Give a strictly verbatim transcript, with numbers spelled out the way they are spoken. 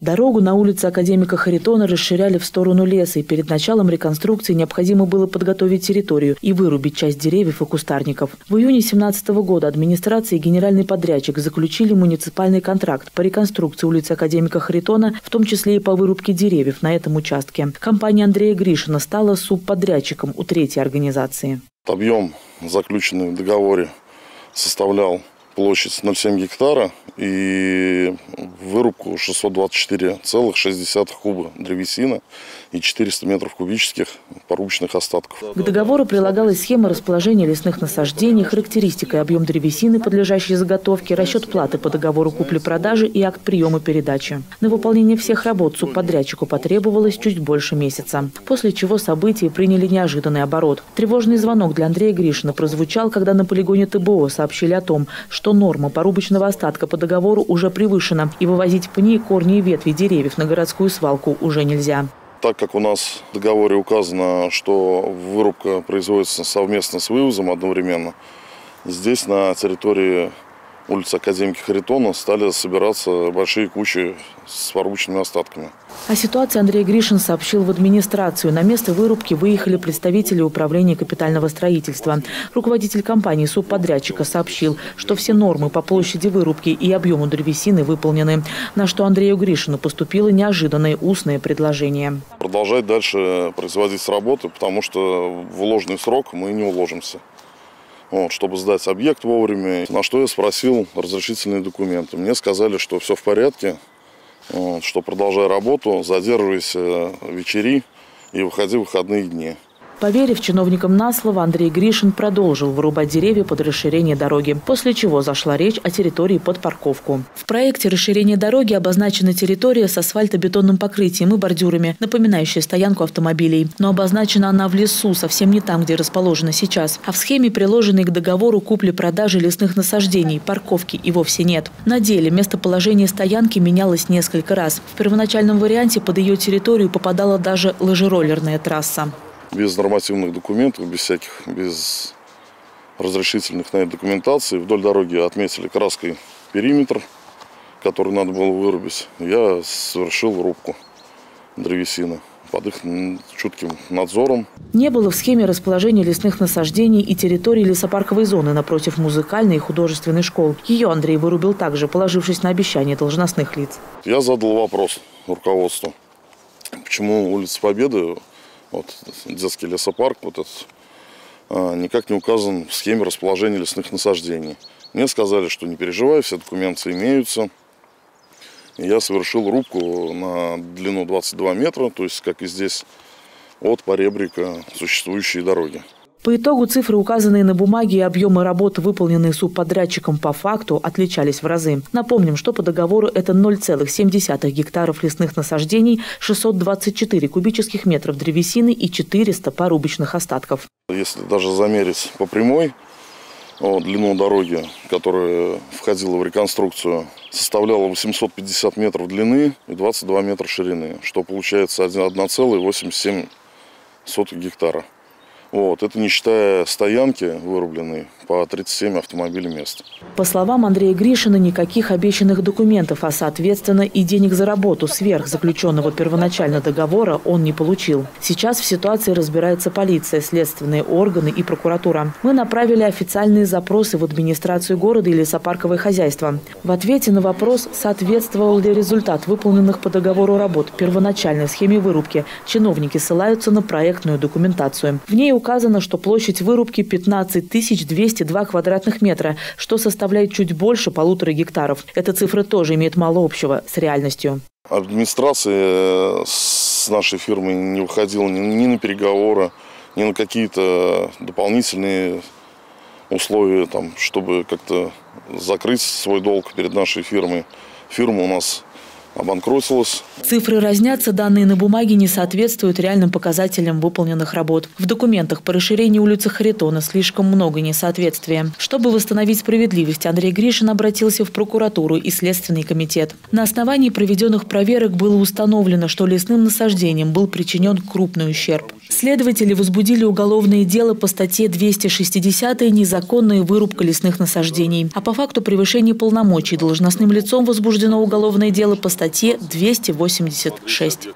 Дорогу на улице Академика Харитона расширяли в сторону леса, и перед началом реконструкции необходимо было подготовить территорию и вырубить часть деревьев и кустарников. В июне две тысячи семнадцатого года администрация и генеральный подрядчик заключили муниципальный контракт по реконструкции улицы Академика Харитона, в том числе и по вырубке деревьев на этом участке. Компания Андрея Гришина стала субподрядчиком у третьей организации. Объем, заключенный в договоре, составлял площадь ноль целых семь десятых гектара и вырубку шестьсот двадцать четыре целых шесть десятых куба древесины и четыреста метров кубических порубочных остатков. К договору прилагалась схема расположения лесных насаждений, характеристика и объем древесины, подлежащей заготовке, расчет платы по договору купли-продажи и акт приема передачи. На выполнение всех работ субподрядчику потребовалось чуть больше месяца, после чего события приняли неожиданный оборот. Тревожный звонок для Андрея Гришина прозвучал, когда на полигоне ТБО сообщили о том, что что норма порубочного остатка по договору уже превышена, и вывозить пни, корни и ветви деревьев на городскую свалку уже нельзя. Так как у нас в договоре указано, что вырубка производится совместно с вывозом одновременно, здесь на территории улицы Академики Харитона стали собираться большие кучи с порубочными остатками. О ситуации Андрей Гришин сообщил в администрацию. На место вырубки выехали представители Управления капитального строительства. Руководитель компании субподрядчика сообщил, что все нормы по площади вырубки и объему древесины выполнены, на что Андрею Гришину поступило неожиданное устное предложение. Продолжать дальше производить работы, потому что в уложенный срок мы не уложимся. Вот, чтобы сдать объект вовремя, на что я спросил разрешительные документы. Мне сказали, что все в порядке, вот, что продолжай работу, задерживайся вечери и выходи в выходные дни. Поверив чиновникам на слово, Андрей Гришин продолжил вырубать деревья под расширение дороги, после чего зашла речь о территории под парковку. В проекте расширения дороги обозначена территория с асфальтобетонным покрытием и бордюрами, напоминающая стоянку автомобилей. Но обозначена она в лесу, совсем не там, где расположена сейчас. А в схеме, приложенной к договору купли-продажи лесных насаждений, парковки и вовсе нет. На деле местоположение стоянки менялось несколько раз. В первоначальном варианте под ее территорию попадала даже лыжероллерная трасса. Без нормативных документов, без всяких, без разрешительных на документации вдоль дороги отметили краской периметр, который надо было вырубить. Я совершил рубку древесины под их чутким надзором. Не было в схеме расположения лесных насаждений и территории лесопарковой зоны напротив музыкальной и художественной школ. Ее Андрей вырубил также, положившись на обещания должностных лиц. Я задал вопрос руководству, почему улица Победы, вот детский лесопарк, вот этот, никак не указан в схеме расположения лесных насаждений. Мне сказали, что не переживай, все документы имеются. Я совершил рубку на длину двадцать два метра, то есть, как и здесь, от поребрика существующей дороги. По итогу цифры, указанные на бумаге, и объемы работ, выполненные субподрядчиком по факту, отличались в разы. Напомним, что по договору это ноль целых семь десятых гектаров лесных насаждений, шестьсот двадцать четыре кубических метров древесины и четыреста порубочных остатков. Если даже замерить по прямой вот, длину дороги, которая входила в реконструкцию, составляла восемьсот пятьдесят метров длины и двадцать два метра ширины, что получается одна целая восемьдесят семь сотых гектара. Вот, это не считая стоянки, вырубленной по тридцать семь автомобилей мест. По словам Андрея Гришина, никаких обещанных документов, а соответственно и денег за работу сверх заключенного первоначально договора он не получил. Сейчас в ситуации разбирается полиция, следственные органы и прокуратура. Мы направили официальные запросы в администрацию города и лесопарковое хозяйство. В ответе на вопрос, соответствовал ли результат выполненных по договору работ первоначальной схеме вырубки, чиновники ссылаются на проектную документацию. В ней указано, что площадь вырубки пятнадцать тысяч двести два квадратных метра, что составляет чуть больше полутора гектаров. Эта цифра тоже имеет мало общего с реальностью. Администрация с нашей фирмой не выходила ни на переговоры, ни на какие-то дополнительные условия, там, чтобы как-то закрыть свой долг перед нашей фирмой. Фирма у нас обанкротилась. Цифры разнятся, данные на бумаге не соответствуют реальным показателям выполненных работ. В документах по расширению улицы Харитона слишком много несоответствия. Чтобы восстановить справедливость, Андрей Гришин обратился в прокуратуру и Следственный комитет. На основании проведенных проверок было установлено, что лесным насаждением был причинен крупный ущерб. Следователи возбудили уголовные дела по статье двести шестьдесят «Незаконная вырубка лесных насаждений». А по факту превышения полномочий должностным лицом возбуждено уголовное дело по статье двести восемьдесят шесть.